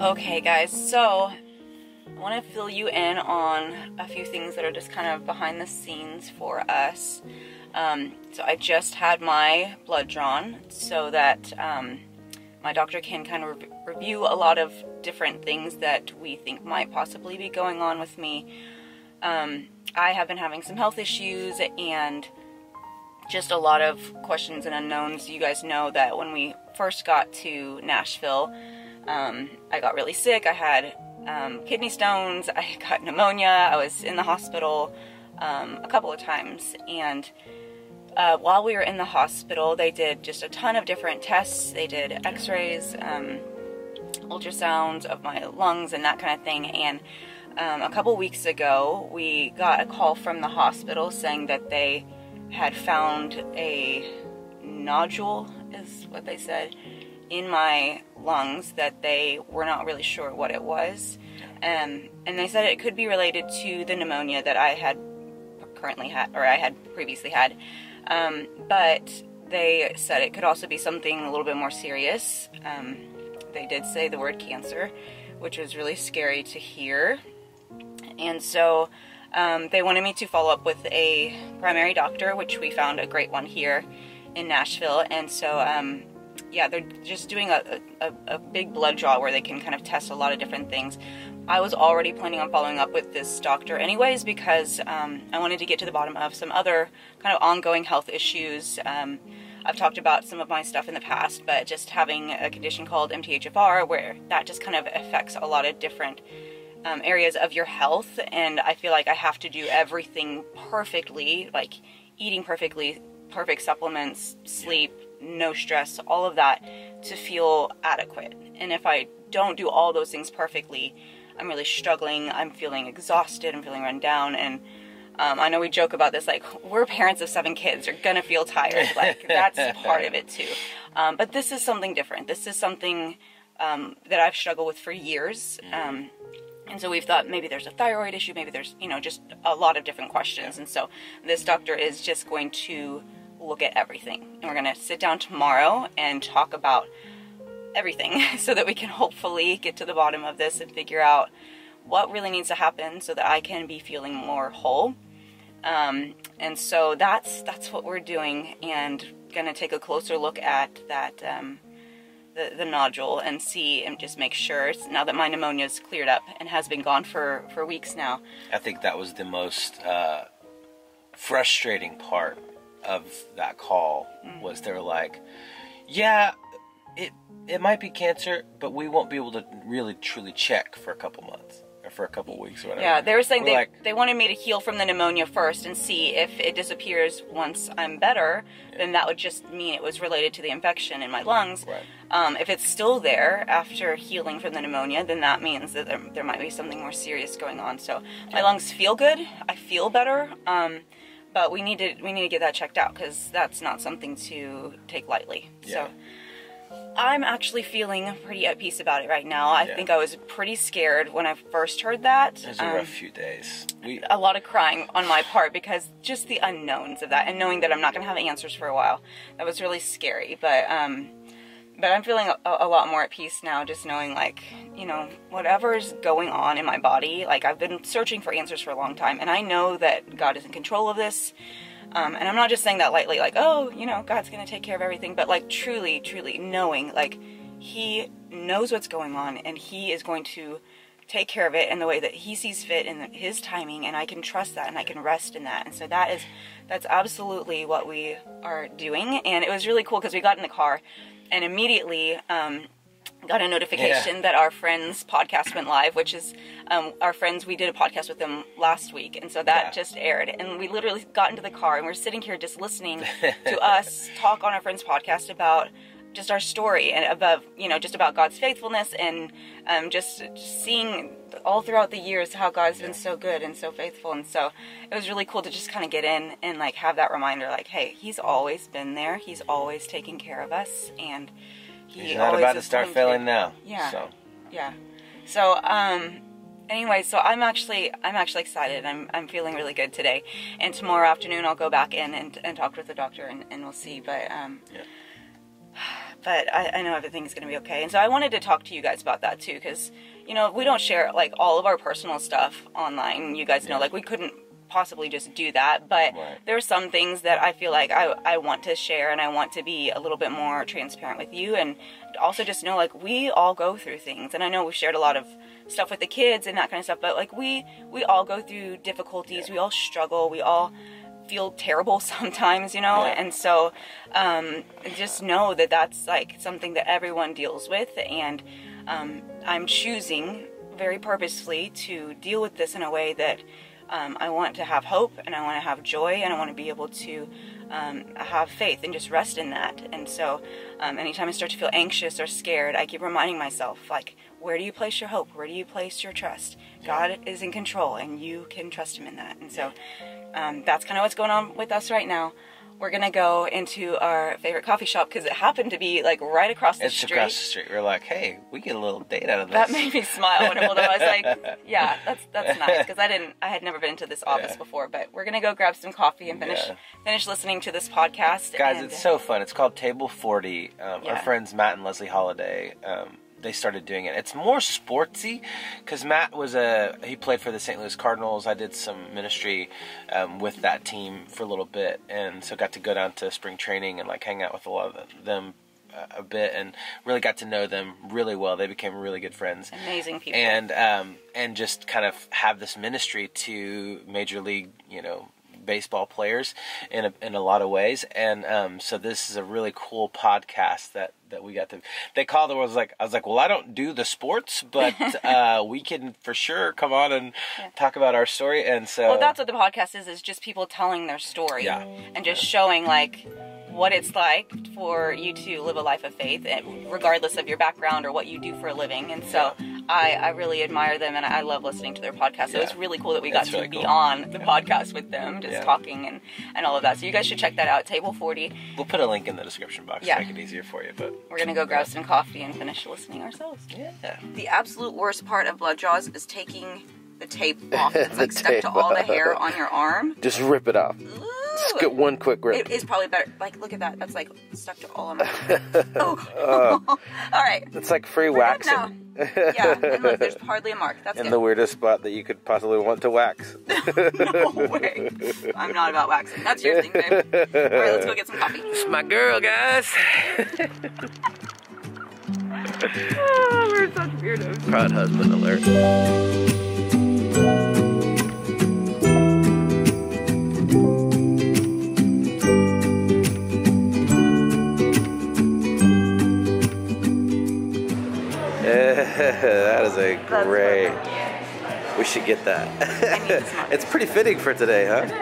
Okay guys, so I want to fill you in on a few things that are just kind of behind the scenes for us. So I just had my blood drawn so that my doctor can kind of review a lot of different things that we think might possibly be going on with me. I have been having some health issues and just a lot of questions and unknowns. You guys know that when we first got to Nashville, I got really sick. I had kidney stones, I got pneumonia, I was in the hospital a couple of times, and while we were in the hospital they did just a ton of different tests. They did x-rays, ultrasounds of my lungs and that kind of thing, and a couple weeks ago we got a call from the hospital saying that they had found a nodule, is what they said, in my lungs that they were not really sure what it was, and they said it could be related to the pneumonia that I had previously had, but they said it could also be something a little bit more serious. They did say the word cancer, which was really scary to hear, and so they wanted me to follow up with a primary doctor, which we found a great one here in Nashville, and so yeah, they're just doing a big blood draw where they can kind of test a lot of different things. I was already planning on following up with this doctor anyways because I wanted to get to the bottom of some other kind of ongoing health issues. I've talked about some of my stuff in the past, but just having a condition called MTHFR where that just kind of affects a lot of different areas of your health, and I feel like I have to do everything perfectly, like eating perfectly, perfect supplements, sleep, no stress, all of that to feel adequate. And if I don't do all those things perfectly, I'm really struggling, I'm feeling exhausted, I'm feeling run down, and I know we joke about this, like, we're parents of 7 kids, you're gonna feel tired, like, that's part of it too. But this is something different. This is something that I've struggled with for years, and so we've thought maybe there's a thyroid issue, maybe there's, you know, just a lot of different questions, and so this doctor is just going to look at everything, and we're gonna sit down tomorrow and talk about everything so that we can hopefully get to the bottom of this and figure out what really needs to happen so that I can be feeling more whole. And so that's what we're doing, and gonna take a closer look at that the nodule and see and just make sure, now that my pneumonia is cleared up and has been gone for weeks now. I think that was the most frustrating part of that call, was they're like, yeah, it might be cancer, but we won't be able to really truly check for a couple months or for a couple weeks or whatever. Yeah, they were saying they wanted me to heal from the pneumonia first and see if it disappears once I'm better, then that would just mean it was related to the infection in my lungs. Right. If it's still there after healing from the pneumonia, then that means that there might be something more serious going on. So my lungs feel good, I feel better, but we need to get that checked out, because that's not something to take lightly. Yeah. So I'm actually feeling pretty at peace about it right now. I think I was pretty scared when I first heard that. It was a rough few days. A lot of crying on my part, because just the unknowns of that and knowing that I'm not going to have answers for a while. That was really scary, but I'm feeling a lot more at peace now, just knowing, like, you know, whatever's going on in my body, like, I've been searching for answers for a long time, and I know that God is in control of this. And I'm not just saying that lightly, like, oh, you know, God's going to take care of everything, but, like, truly, truly knowing, like, He knows what's going on, and He is going to take care of it in the way that He sees fit in His timing, and I can trust that, and I can rest in that. And so that's absolutely what we are doing. And it was really cool because we got in the car and immediately, got a notification that our friend's podcast went live, which is our friends. We did a podcast with them last week, and so that just aired, and we literally got into the car and we're sitting here just listening to us talk on our friend's podcast about just our story and above, you know, just about God's faithfulness, and just seeing all throughout the years how God's been so good and so faithful. And so it was really cool to just kind of get in and, like, have that reminder, like, hey, He's always been there, He's always taking care of us, and He's not about to start failing now. Yeah. So. Yeah. So, anyway, so I'm actually excited. I'm feeling really good today, and tomorrow afternoon I'll go back in and talk with the doctor, and we'll see. But But I know everything's going to be okay. And so I wanted to talk to you guys about that too, because, you know, we don't share like all of our personal stuff online. You guys know, like, we couldn't possibly just do that, but there are some things that I feel like I want to share, and I want to be a little bit more transparent with you, and also just know, like, we all go through things. And I know we shared a lot of stuff with the kids and that kind of stuff, but like we all go through difficulties, we all struggle, we all feel terrible sometimes, you know. And so just know that that's like something that everyone deals with, and I'm choosing very purposefully to deal with this in a way that I want to have hope, and I want to have joy, and I want to be able to have faith and just rest in that. And so anytime I start to feel anxious or scared, I keep reminding myself, like, where do you place your hope? Where do you place your trust? God is in control, and you can trust him in that. And so that's kind of what's going on with us right now. We're going to go into our favorite coffee shop because it happened to be like right across the street. It's across the street. We're like, hey, we get a little date out of this. That made me smile when I pulled up. I was like, yeah, that's nice, because I had never been to this office before. But we're going to go grab some coffee and finish listening to this podcast. Guys, it's so fun. It's called Table 40. Our friends Matt and Leslie Holiday, they started doing it. It's more sportsy because Matt was he played for the St. Louis Cardinals. I did some ministry with that team for a little bit, and so got to go down to spring training and like hang out with a lot of them a bit, and really got to know them really well. They became really good friends. Amazing people. And just kind of have this ministry to major league, you know, baseball players in a lot of ways. And so this is a really cool podcast that we got to. They called it. I was like, well, I don't do the sports, but we can for sure come on and talk about our story. And so, well, that's what the podcast is just people telling their story and just showing like what it's like for you to live a life of faith, regardless of your background or what you do for a living. And so I really admire them, and I love listening to their podcast. So it's really cool that we got to be on the podcast with them, just talking and all of that. So you guys should check that out, Table 40. We'll put a link in the description box to make it easier for you. But we're going to go grab some coffee and finish listening ourselves. Yeah. The absolute worst part of blood draws is taking the tape off. It's like stuck to all the hair on your arm. Just rip it off. Just get one quick rip. It is probably better. Like, look at that. That's like stuck to all of my hair. Oh. All right. It's like free waxing. Yeah, and look, there's hardly a mark. That's in the weirdest spot that you could possibly want to wax. No way. I'm not about waxing. That's your thing, babe. All right, let's go get some coffee. It's my girl, guys. Oh, we're such weirdos. Proud husband alert. That is a great. We should get that. It's pretty fitting for today, huh? It is.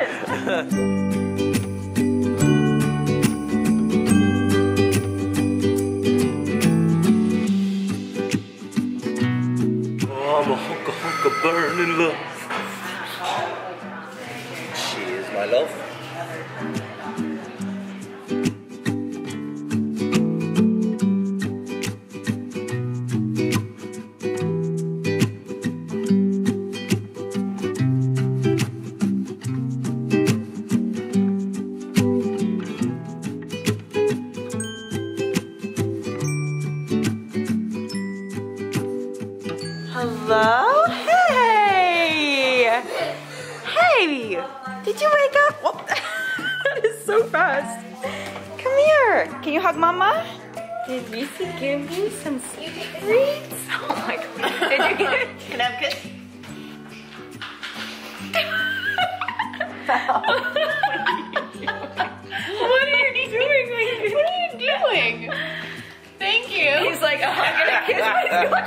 Oh, I'm a hunka burning love. She is my love. Hello? Hey! Hey! Did you wake up? Oh, that is so fast. Come here. Can you hug Mama? Did Reese give you some treats? Oh my God. Did you get it? Can I have a kiss? What are you doing? What are you doing? Thank you. He's like, oh, I'm going to kiss my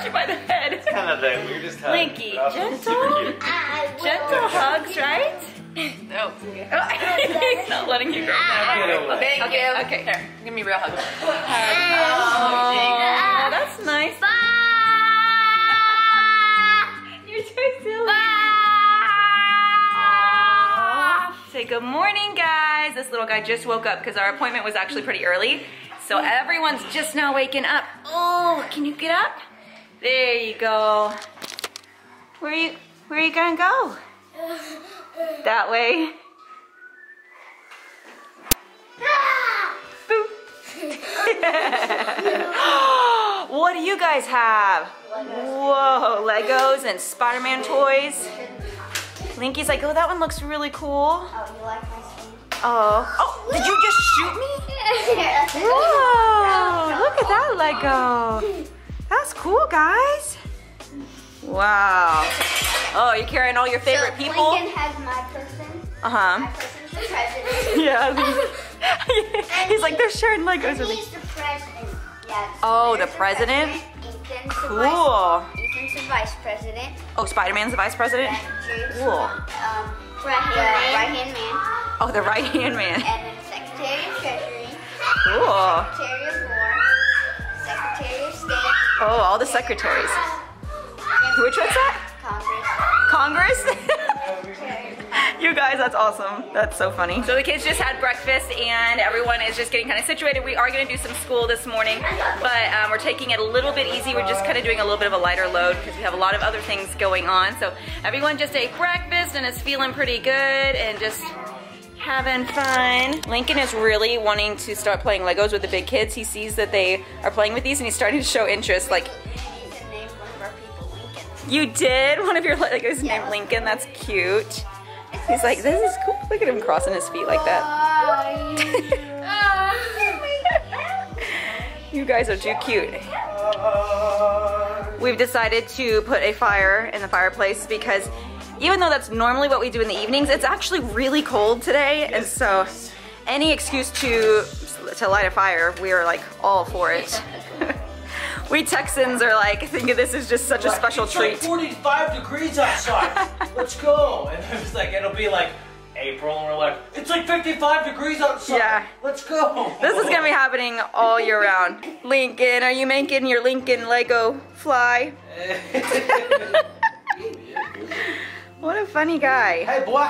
you by the head. It's kind of the weirdest hug. Linky, gentle hugs, right? No. Oh, he's not letting you go. Thank you. Okay, here, give me a real hug. Oh, that's nice. You're so silly. Say good morning, guys. This little guy just woke up because our appointment was actually pretty early. So everyone's just now waking up. Oh, can you get up? There you go. Where are you gonna go? That way. Boop. What do you guys have? Whoa, Legos and Spider-Man toys. Linky's like, oh, that one looks really cool. Oh, you like my skin? Oh, did you just shoot me? Whoa, look at that Lego. That's cool, guys. Wow. Oh, you're carrying all your favorite people? Lincoln has my person. My person's the president. Yeah. He's like, they're sharing Legos with me. He's the president. Yeah, oh, the president? Ethan's cool. Ethan's the vice president. Oh, Spider-Man's the vice president? Yeah, cool. Right-hand man. Oh, the right-hand man. And then Secretary of Treasury. Cool. Secretary of War. Secretary of State. Oh, all the secretaries. Which one's that? Congress? You guys, that's awesome. That's so funny. So the kids just had breakfast and everyone is just getting kind of situated. We are going to do some school this morning, but we're taking it a little bit easy. We're just kind of doing a little bit of a lighter load because we have a lot of other things going on. So everyone just ate breakfast and is feeling pretty good and just having fun. Lincoln is really wanting to start playing Legos with the big kids. He sees that they are playing with these and he's starting to show interest. Like, you did? One of your Legos named Lincoln? That's cute. He's like, this is cool. Look at him crossing his feet like that. You guys are too cute. We've decided to put a fire in the fireplace because even though that's normally what we do in the evenings, it's actually really cold today. And so any excuse to light a fire, we are like all for it. We Texans are like, thinking this is just such a special treat. It's like 45 degrees outside. Let's go. And it's like, it'll be like April and we're like, it's like 55 degrees outside. Yeah. Let's go. This is gonna be happening all year round. Lincoln, are you making your Lincoln Lego fly? What a funny guy. Hey boy, I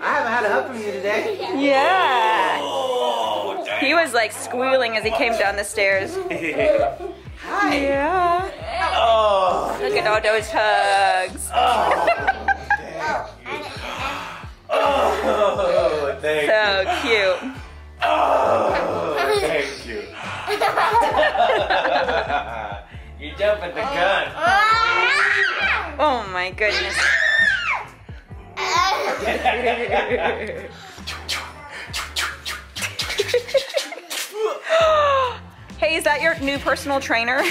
haven't had a hug from you today. Yeah. Oh, he was like squealing as he came down the stairs. Hi. Yeah. Oh. Look at all those hugs. Oh, oh, thank you. So cute. Oh, thank you. You're jumping the gun. Oh my goodness. Hey, is that your new personal trainer?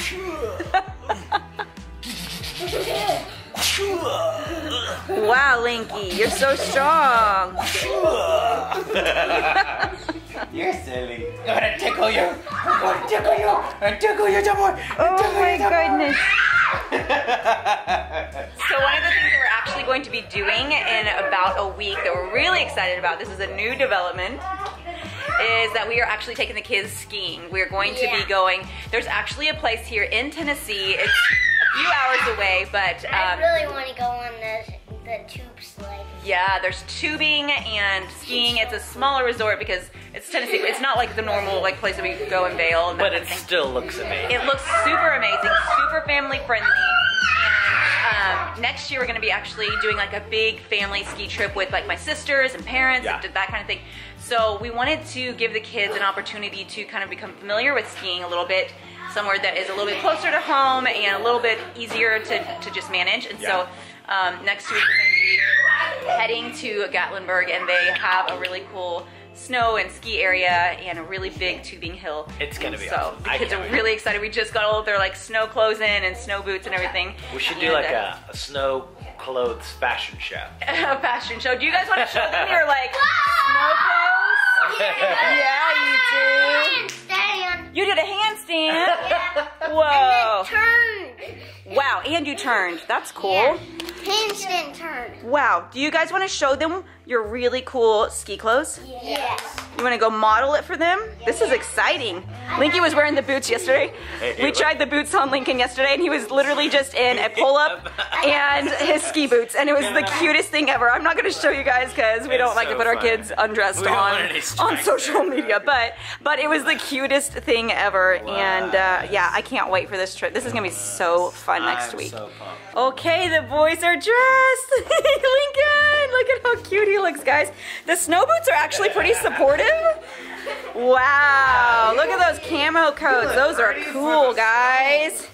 Wow, Linky, you're so strong. You're silly. I'm gonna tickle you. I'm gonna tickle you. I'm gonna tickle you, Jumbo. Oh my goodness. So one of the things that we're actually going to be doing in about a week that we're really excited about, this is a new development, is that we are actually taking the kids skiing. We're going to be going, there's actually a place here in Tennessee, it's a few hours away, but I really want to go on the tube slide. Yeah, there's tubing and skiing. It's a smaller resort because it's Tennessee. It's not like the normal like place that we go in Vail. And but it still looks amazing. It looks super amazing, super family friendly. And next year we're gonna be actually doing like a big family ski trip with like my sisters and parents and that kind of thing. So we wanted to give the kids an opportunity to kind of become familiar with skiing a little bit, somewhere that is a little bit closer to home and a little bit easier to just manage. And so next week we're gonna be heading to Gatlinburg and they have a really cool snow and ski area and a really big tubing hill. It's gonna be awesome. The kids are really excited. We just got all of their like snow clothes in and snow boots and everything. We should do like a snow clothes fashion show. A fashion show. Do you guys want to show them your like snow clothes? Yeah, you do. Handstand. You did a handstand? Yeah. Whoa. And then turned. Wow, and you turned. That's cool. Yeah. Handstand turn. Wow. Do you guys want to show them your really cool ski clothes? Yes. You want to go model it for them? Yes. This is exciting. Linky was wearing the boots yesterday. We tried the boots on Lincoln yesterday and he was literally just in a pull-up and his ski boots and it was the cutest thing ever. I'm not going to show you guys because we don't like to put our kids undressed on social media, but it was the cutest thing ever. Wow. And yeah, I can't wait for this trip. This is going to be so fun next week. So okay, the boys are dressed. Lincoln, look at how cute he looks, guys. The snow boots are actually pretty supportive. Wow, look at those camo coats. Those are cool, guys.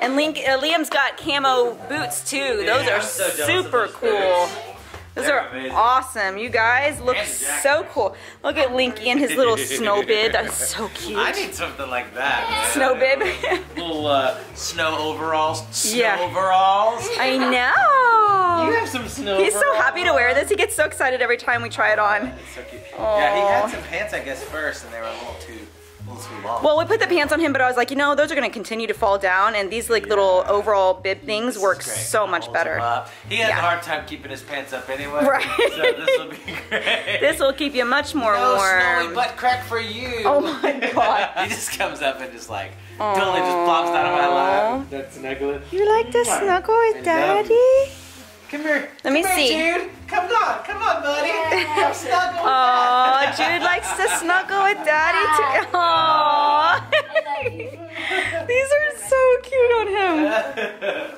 And Liam's got camo boots too. Those are super cool. Those are awesome. You guys look so cool. Look at Linky and his little snow bib. That's so cute. I need something like that. Snow bib. Little snow overalls. Snow overalls. I know. You have some snow overalls. He's so happy to wear this. He gets so excited every time we try it on. It's so cute. Yeah, he had some pants, I guess, first, and they were a little too long. Well, we put the pants on him, but I was like, you know, those are going to continue to fall down, and these like little overall bib things work so much better. He had a hard time keeping his pants up anyway, so this will be great. This will keep you much more warm. No snowy butt crack for you. Oh my God. He just comes up and just like, totally just plops out of my lap. That's snuggling. You like to snuggle with Daddy? Come here. Let me see. Jude. Come on, buddy. Come snuggle. Oh, Jude likes to snuggle with Daddy too. Aww. These are so cute on him.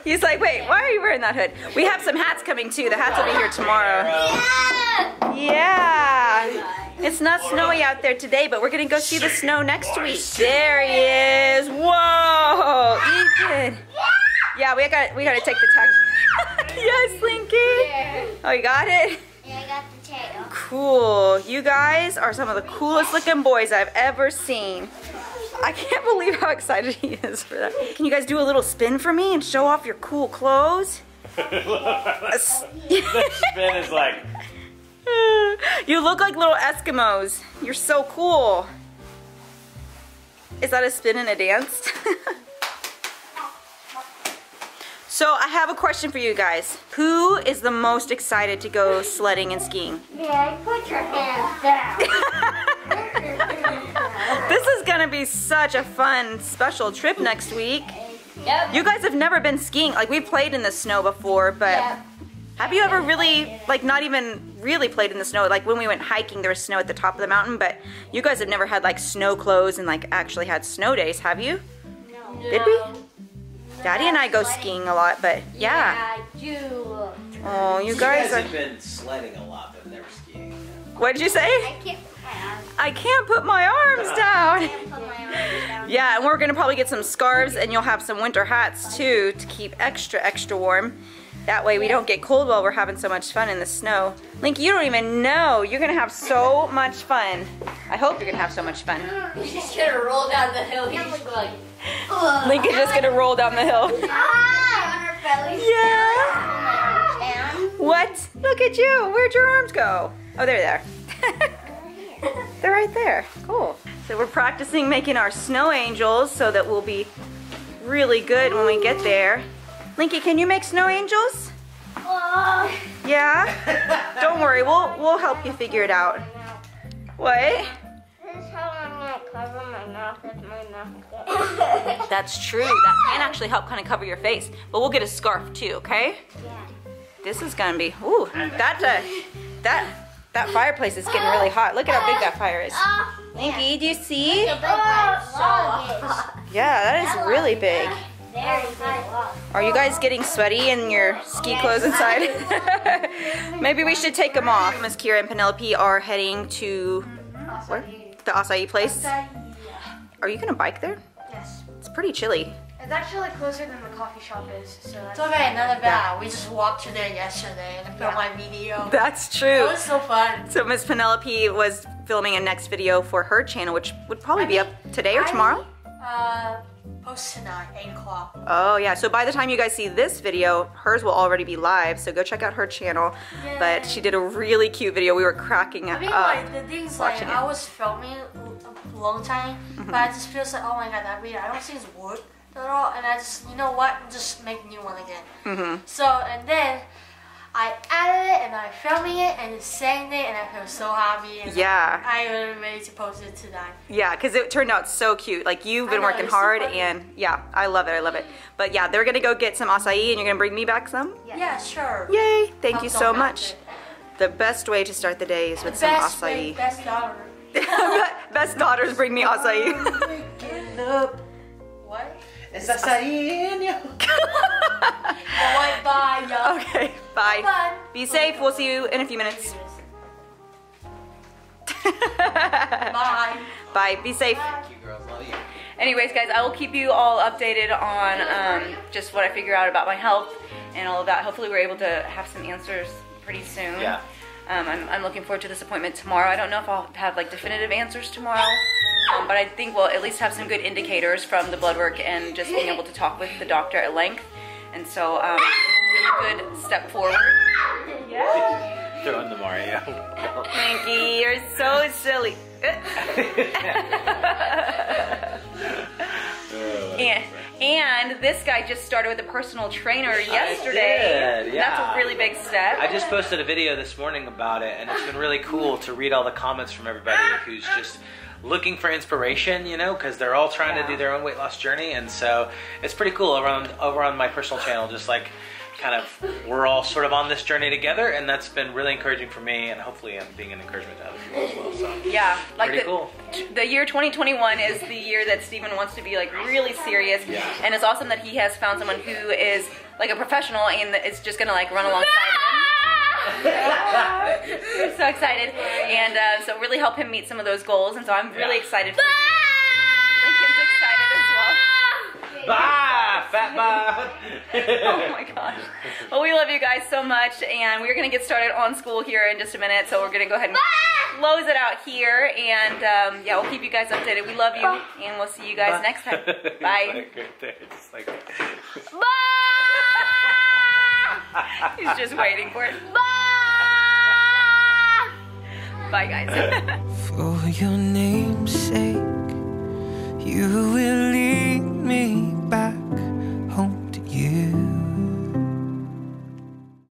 He's like, wait, why are you wearing that hood? We have some hats coming too. The hats will be here tomorrow. Yeah. It's not snowy out there today, but we're gonna go see the snow next week. There he is. Whoa, Ethan. Yeah, we gotta take the tag. Yes, Linky. Yeah. Oh, you got it? Yeah, I got the tail. Cool. You guys are some of the coolest looking boys I've ever seen. I can't believe how excited he is for that. Can you guys do a little spin for me and show off your cool clothes? That spin is like... You look like little Eskimos. You're so cool. Is that a spin and a dance? So I have a question for you guys. Who is the most excited to go sledding and skiing? Yeah, put your hands down. This is gonna be such a fun, special trip next week. Yep. You guys have never been skiing. Like, we've played in the snow before, but have you ever really, like, not even really played in the snow? Like, when we went hiking, there was snow at the top of the mountain, but you guys have never had, like, snow clothes and, like, actually had snow days, have you? No. Did we? Daddy and I go skiing a lot, but yeah. Oh, you guys have been sledding a lot, but never skiing. What did you say? I can't put my arms down. Yeah, and we're gonna probably get some scarves, and you'll have some winter hats too to keep extra warm. That way we don't get cold while we're having so much fun in the snow. Link, you don't even know. You're gonna have so much fun. I hope you're gonna have so much fun. He's just gonna roll down the hill. He's just like, Link is just gonna roll down the hill. Yeah. What? Look at you. Where'd your arms go? Oh, there they are. They're right there. Cool. So we're practicing making our snow angels so that we'll be really good when we get there. Linky, can you make snow angels? Yeah? Don't worry, we'll help you figure it out. What? This is how I'm gonna cover my mouth if my mouth gets. That's true, that can actually help kind of cover your face. But we'll get a scarf too, okay? Yeah. This is gonna be, ooh, that fireplace is getting really hot. Look at how big that fire is. Linky, do you see? Yeah, that is really big. Are you guys getting sweaty in your ski clothes inside? Maybe we should take them off. Miss Kira and Penelope are heading to where? The acai place. Are you going to bike there? Yes. It's pretty chilly. It's actually closer than the coffee shop is. So it's okay, not that bad. We just walked through there yesterday and I filmed my video. That's true. It was so fun. So Miss Penelope was filming a next video for her channel, which would probably be up today or tomorrow. Post tonight, 8 o'clock. Oh yeah, so by the time you guys see this video, hers will already be live, so go check out her channel. Yay. But she did a really cute video. We were cracking up. I mean, like, the thing's like, I was filming a long time, but I just feel like, oh my God, that video, I don't see his work at all, and I just, you know what, just make a new one again. So, and then I added it and I'm filming it and sang it and I feel so happy. And yeah. I'm ready to post it tonight. Yeah, because it turned out so cute. Like, you've been working hard and yeah, I love it. But yeah, they're going to go get some acai and you're going to bring me back some? Yeah, sure. Yay, thank you so much. The best way to start the day is with some acai. Best daughter. Best daughters bring me acai. What? It's acai in you. Bye, y'all. Okay, bye. Be safe. We'll see you in a few minutes. Bye. Bye. Be safe. Thank you, girls. Love you. Anyways, guys, I will keep you all updated on just what I figure out about my health and all of that. Hopefully, we're able to have some answers pretty soon. Yeah. I'm looking forward to this appointment tomorrow. I don't know if I'll have like definitive answers tomorrow, but I think we'll at least have some good indicators from the blood work and just being able to talk with the doctor at length. And so, really good step forward. Yeah. Throwing the Mario. Frankie, you're so silly. And this guy just started with a personal trainer yesterday. I did, yeah. That's a really big step. I just posted a video this morning about it, and it's been really cool to read all the comments from everybody who's just looking for inspiration, you know, because they're all trying to do their own weight loss journey, and so it's pretty cool over on my personal channel, just like kind of, we're all sort of on this journey together, and that's been really encouraging for me, and hopefully I'm being an encouragement to other people as well, so yeah, like pretty cool. The year 2021 is the year that Steven wants to be like really serious, and it's awesome that he has found someone who is like a professional and is just gonna like run alongside him. I'm so excited, and so really help him meet some of those goals, and so I'm really excited for you. Lincoln's excited as well. Bye, fat bye. Oh my gosh. Well, we love you guys so much, and we're going to get started on school here in just a minute, so we're going to go ahead and close it out here, and yeah, we'll keep you guys updated. We love you, and we'll see you guys next time. Bye. It's like right there. Just like... Bye! He's just waiting for it. Bye! Bye, guys. For your name's sake, you will lead me back.